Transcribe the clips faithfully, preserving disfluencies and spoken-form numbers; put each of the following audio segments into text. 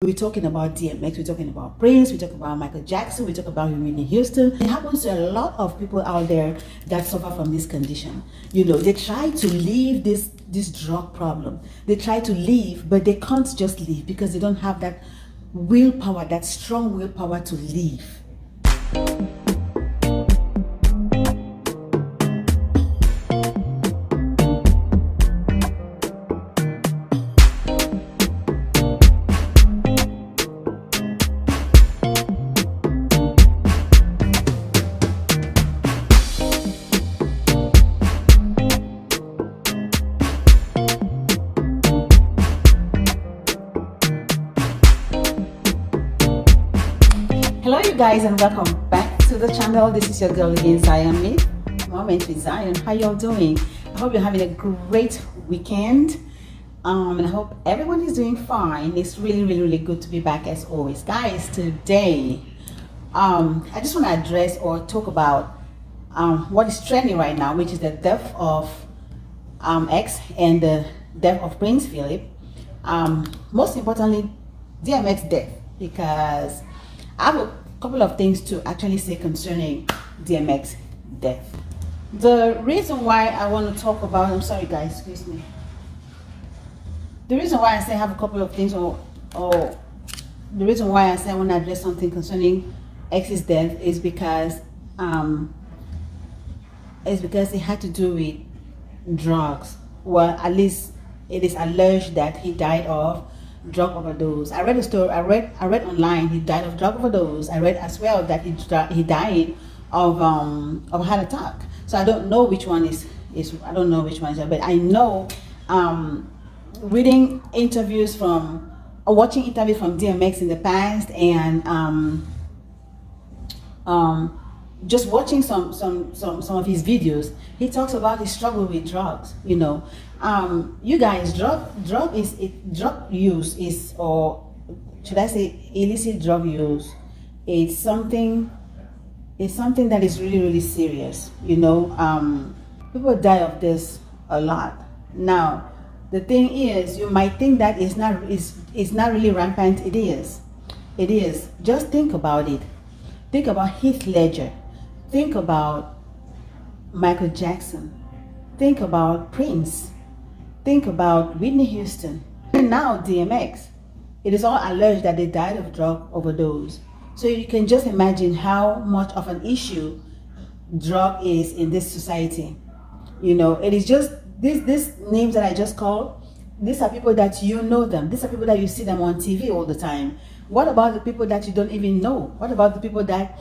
We're talking about D M X, we're talking about Prince, we're talking about Michael Jackson, we're talking about Whitney Houston. It happens to a lot of people out there that suffer from this condition. You know, they try to leave this, this drug problem. They try to leave, but they can't just leave because they don't have that willpower, that strong willpower to leave. Hello you guys and welcome back to the channel. This is your girl again, Zion me moment with Zion. How y'all doing? I hope you're having a great weekend, um, and I hope everyone is doing fine. It's really really really good to be back as always, guys. Today um, I just want to address or talk about um, what is trending right now, which is the death of um, X and the death of Prince Philip, um, most importantly D M X death, because I have a couple of things to actually say concerning D M X death. The reason why I want to talk about, I'm sorry guys, excuse me. The reason why I say I have a couple of things, or, or the reason why I say I want to address something concerning X's death is because um, it's because it had to do with drugs. Well, at least it is alleged that he died of drug overdose. I read a story. I read. I read online. He died of drug overdose. I read as well that he he died of um of a heart attack. So I don't know which one is is. I don't know which one is. But I know, um, reading interviews from, or watching interviews from D M X in the past, and um um just watching some some some some of his videos, he talks about his struggle with drugs. You know. Um, you guys, drug drug is it, drug use is, or should I say illicit drug use, it's something it's something that is really really serious. You know, um, people die of this a lot. Now the thing is, you might think that it's not it's, it's not really rampant. It is, it is. Just think about it. Think about Heath Ledger. Think about Michael Jackson. Think about Prince. Think about Whitney Houston, and now D M X. It is all alleged that they died of drug overdose. So you can just imagine how much of an issue drug is in this society. You know, it is just, these these names that I just called, these are people that you know them. These are people that you see them on T V all the time. What about the people that you don't even know? What about the people that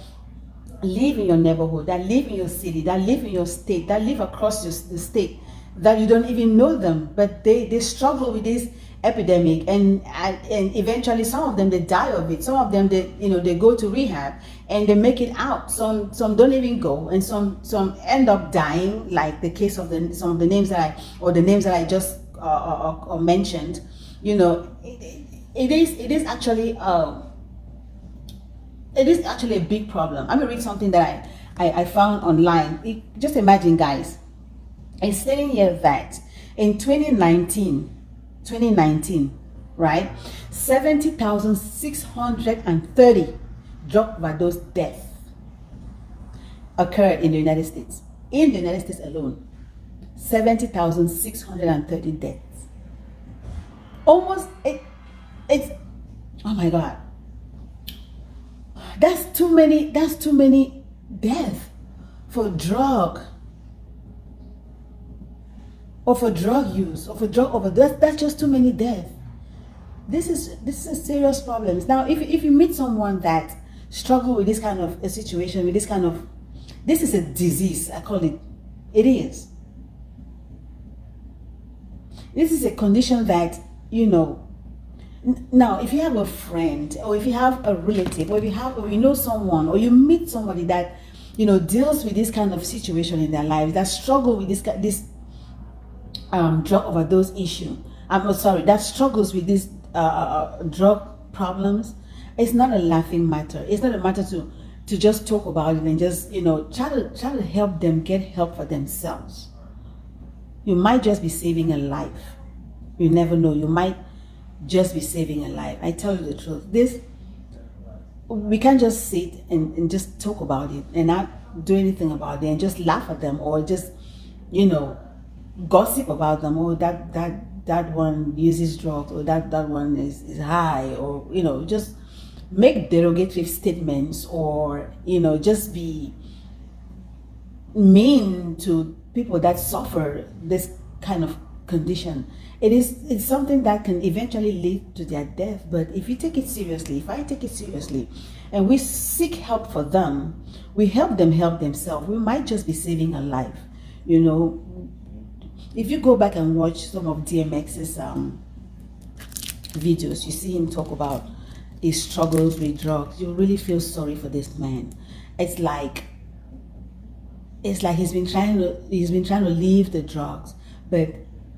live in your neighborhood, that live in your city, that live in your state, that live across your, the state? That you don't even know them, but they they struggle with this epidemic, and and eventually some of them they die of it. Some of them they you know they go to rehab and they make it out. Some some don't even go, and some some end up dying, like the case of the some of the names that I or the names that I just uh, uh, uh, mentioned. You know, it, it is it is actually uh, it is actually a big problem. I'm gonna read something that I I, I found online. It, just imagine, guys. It's saying here that in twenty nineteen, twenty nineteen, right, seventy thousand six hundred thirty drug overdose deaths occurred in the United States. In the United States alone, seventy thousand six hundred thirty deaths. Almost, it, it's, oh my God. That's too many, that's too many deaths for drug. Or for drug use, or for drug overdose. That's just too many deaths. This is this is serious problems. Now, if if you meet someone that struggles with this kind of a situation, with this kind of, this is a disease. I call it. It is. This is a condition that you know. Now, if you have a friend, or if you have a relative, or if you have, or you know someone, or you meet somebody that you know deals with this kind of situation in their lives, that struggle with this this. Um, drug overdose issue. I'm sorry, that struggles with these uh, drug problems. It's not a laughing matter. It's not a matter to to just talk about it and just you know try to try to help them get help for themselves. You might just be saving a life. You never know. You might just be saving a life. I tell you the truth. This, we can't just sit and, and just talk about it and not do anything about it and just laugh at them or just, you know, gossip about them, or that that that one uses drugs, or that that one is, is high, or, you know, just make derogatory statements, or, you know, just be mean to people that suffer this kind of condition. It is it's something that can eventually lead to their death. But if you take it seriously, if I take it seriously, and we seek help for them, we help them help themselves, we might just be saving a life. You know, if you go back and watch some of D M X's um, videos, you see him talk about his struggles with drugs. You really feel sorry for this man. It's like, it's like he's been trying to he's been trying to leave the drugs, but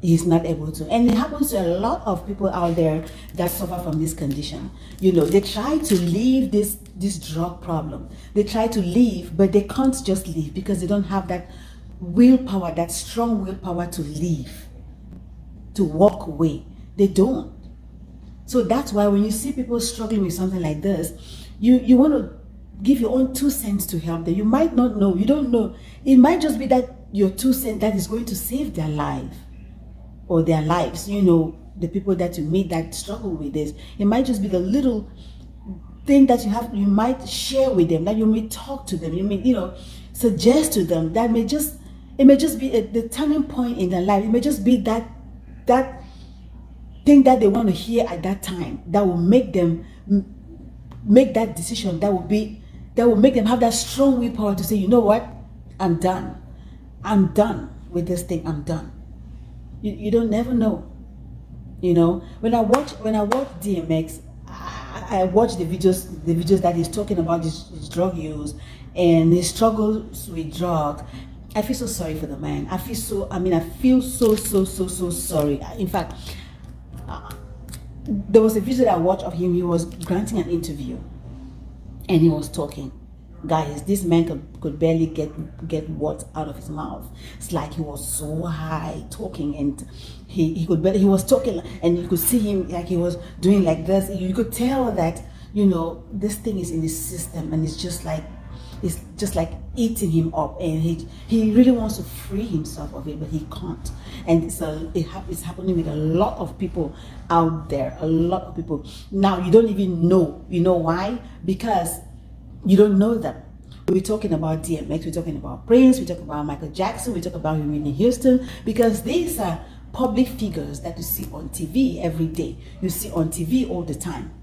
he's not able to. And it happens to a lot of people out there that suffer from this condition. You know, they try to leave this this drug problem. They try to leave, but they can't just leave because they don't have that willpower, that strong willpower to leave, to walk away. They don't. So that's why when you see people struggling with something like this, you you want to give your own two cents to help them. You might not know, you don't know. It might just be that your two cents that is going to save their life or their lives. You know, the people that you meet that struggle with this, it might just be the little thing that you have, you might share with them, that you may talk to them, you may, you know, suggest to them, that may just, it may just be a, the turning point in their life. It may just be that that thing that they want to hear at that time that will make them make that decision, that will be that will make them have that strong willpower to say, you know what, I'm done. I'm done with this thing. I'm done. You, you don't never know. You know, when I watch when I watch D M X, I, I watch the videos the videos that he's talking about his, his drug use and his struggles with drugs. I feel so sorry for the man. I feel so, I mean, I feel so, so, so, so sorry. In fact, uh, there was a video that I watched of him. He was granting an interview and he was talking. Guys, this man could, could barely get, get words out of his mouth. It's like he was so high talking, and he, he could barely, he was talking and you could see him like he was doing like this. You could tell that, you know, this thing is in his system and it's just like, it's just like eating him up, and he he really wants to free himself of it, but he can't. And so it ha it's happening with a lot of people out there, a lot of people. Now, you don't even know. You know why? Because you don't know them. We're talking about D M X, we're talking about Prince, we're talking about Michael Jackson, we're talking about Whitney Houston, because these are public figures that you see on T V every day. You see on T V all the time.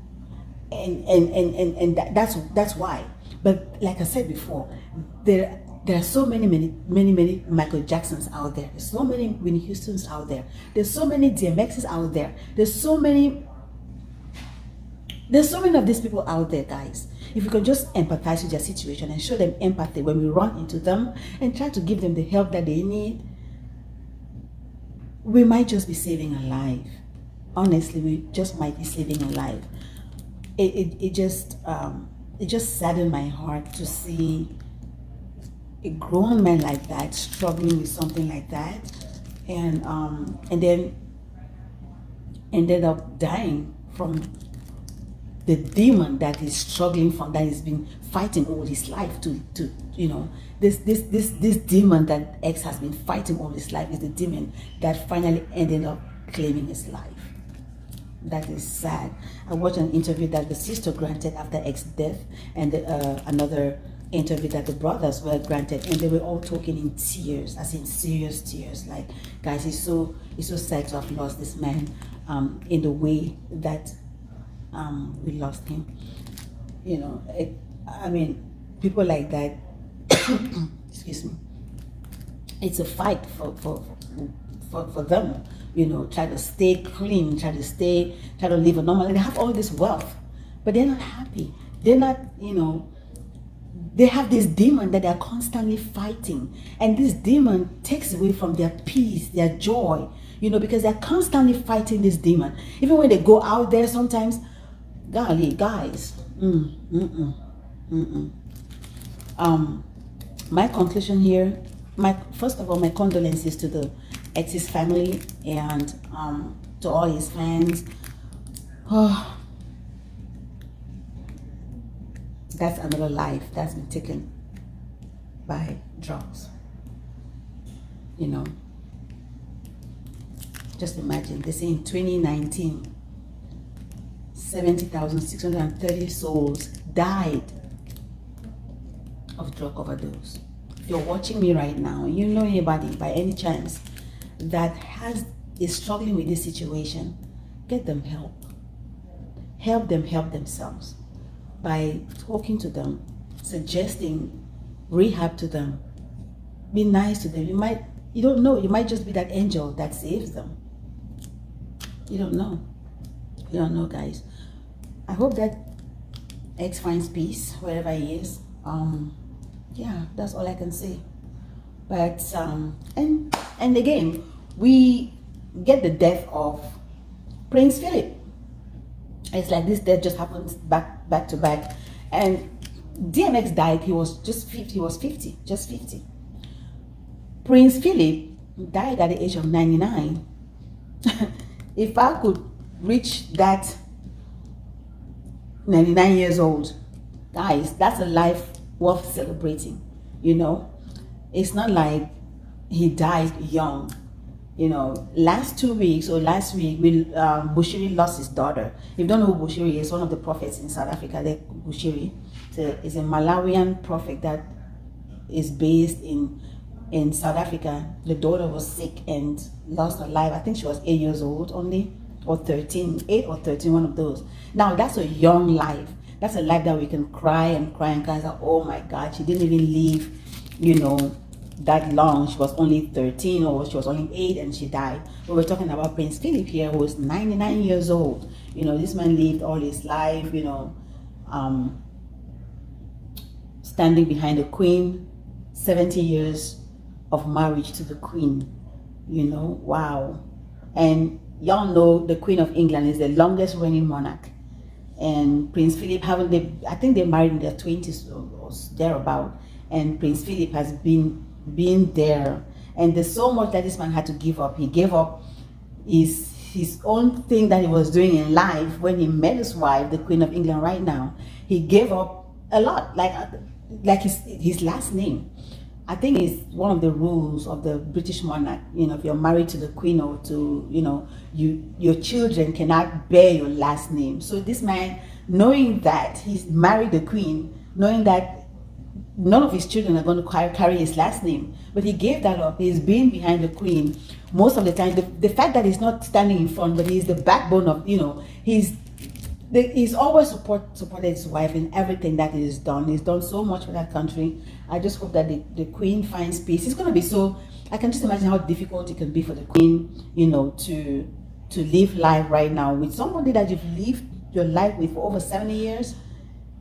And, and, and, and, and that, that's, that's why. But like I said before, there there are so many, many, many, many Michael Jacksons out there. There's so many Whitney Houstons out there. There's so many D M X's out there. There's so many, there's so many of these people out there, guys. If you can just empathize with their situation and show them empathy when we run into them and try to give them the help that they need, we might just be saving a life. Honestly, we just might be saving a life. It, it, it just... Um, It just saddened my heart to see a grown man like that struggling with something like that, and um, and then ended up dying from the demon that he's struggling from, that he's been fighting all his life to, to you know, this this this this demon that X has been fighting all his life is the demon that finally ended up claiming his life. That is sad. I watched an interview that the sister granted after X's death, and the, uh, another interview that the brothers were granted, and they were all talking in tears, as in serious tears. Like, guys, it's so it's so sad to have lost this man um, in the way that um, we lost him. You know, it, I mean, people like that. Excuse me. It's a fight for for for, for them. You know, try to stay clean, try to stay, try to live a normal life. They have all this wealth, but they're not happy. They're not, you know, they have this demon that they're constantly fighting. And this demon takes away from their peace, their joy, you know, because they're constantly fighting this demon. Even when they go out there sometimes, golly, guys, mm, mm-mm, mm-mm. Um, my conclusion here, my first of all, my condolences to the X's family and um, to all his fans. Oh, that's another life that's been taken by drugs. You know, just imagine, they say in twenty nineteen, seventy thousand six hundred thirty souls died of drug overdose. If you're watching me right now, you know anybody by any chance that has is struggling with this situation, get them help. Help them help themselves by talking to them, suggesting rehab to them. Be nice to them. You might, you don't know, you might just be that angel that saves them. You don't know. You don't know, guys. I hope that X finds peace wherever he is. Um, yeah, that's all I can say. But um, and and again, we get the death of Prince Philip. It's like this death just happened back back to back. And D M X died. He was just fifty. He was fifty. Just fifty. Prince Philip died at the age of ninety-nine. If I could reach that ninety-nine years old, guys, that's a life worth celebrating. You know, it's not like he died young. You know, last two weeks or last week, we, um, Bushiri lost his daughter. If you don't know who Bushiri is, one of the prophets in South Africa, Bushiri is a, is a Malawian prophet that is based in in South Africa. The daughter was sick and lost her life. I think she was eight years old only, or thirteen, eight or thirteen, one of those. Now that's a young life. That's a life that we can cry and cry and cry and say, oh my God, she didn't even live, you know, that long. She was only thirteen, or she was only eight, and she died. But we're talking about Prince Philip here, who is ninety-nine years old. You know, this man lived all his life, you know, um, standing behind the Queen, seventy years of marriage to the Queen. You know, wow. And y'all know the Queen of England is the longest reigning monarch. And Prince Philip, haven't they, I think they married in their twenties or thereabout. And Prince Philip has been been there, and there's so much that this man had to give up. He gave up his his own thing that he was doing in life when he met his wife, the Queen of England right now. He gave up a lot, like like his his last name. I think it's one of the rules of the British monarch. You know, if you're married to the Queen or to, you know, you your children cannot bear your last name. So this man, knowing that he's married the Queen, knowing that none of his children are going to carry his last name, but he gave that up. He's been behind the Queen most of the time. The, the fact that he's not standing in front, but he's the backbone of, you know, he's the, he's always support, supported his wife in everything that he's done. He's done so much for that country. I just hope that the, the Queen finds peace. It's going to be so, I can just imagine how difficult it can be for the Queen, you know, to to live life right now with somebody that you've lived your life with for over seventy years.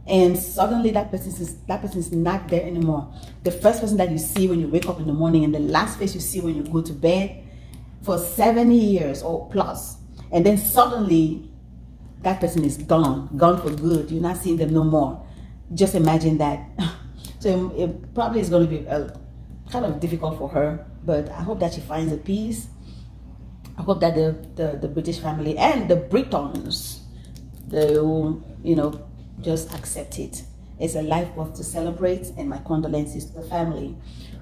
And suddenly that person is that person is not there anymore. The first person that you see when you wake up in the morning, and the last face you see when you go to bed, for seventy years or plus. And then suddenly that person is gone, gone for good. You're not seeing them no more. Just imagine that. So it, it probably is going to be uh, kind of difficult for her. But I hope that she finds a peace. I hope that the the, the British family and the Britons, the you know. just accept it. It's a life worth to celebrate, and my condolences to the family.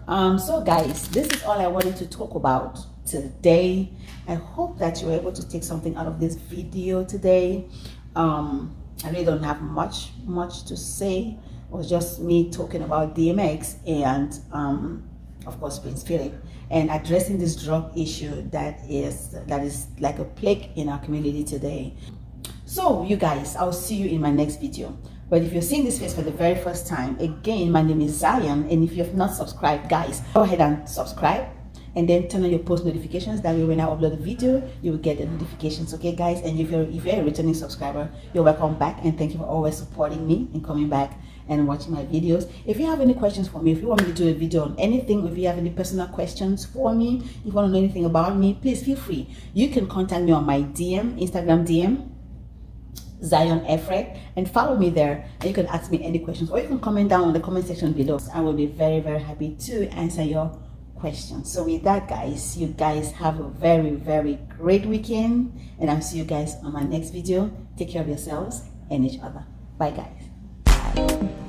Um, so guys, this is all I wanted to talk about today. I hope that you were able to take something out of this video today. Um, I really don't have much, much to say. It was just me talking about D M X and, um, of course, Prince Philip, and addressing this drug issue that is, that is like a plague in our community today. So you guys, I'll see you in my next video. But if you're seeing this face for the very first time, again, my name is Zion, and if you have not subscribed, guys, go ahead and subscribe, and then turn on your post notifications. That way when I upload a video, you will get the notifications, okay guys? And if you're, if you're a returning subscriber, you're welcome back, and thank you for always supporting me and coming back and watching my videos. If you have any questions for me, if you want me to do a video on anything, if you have any personal questions for me, if you want to know anything about me, please feel free. You can contact me on my D M, Instagram D M, Zion Efret, and follow me there, and you can ask me any questions, or you can comment down in the comment section below. I will be very very happy to answer your question. So with that, guys, you guys have a very, very great weekend, and I'll see you guys on my next video. Take care of yourselves and each other. Bye, guys. Bye.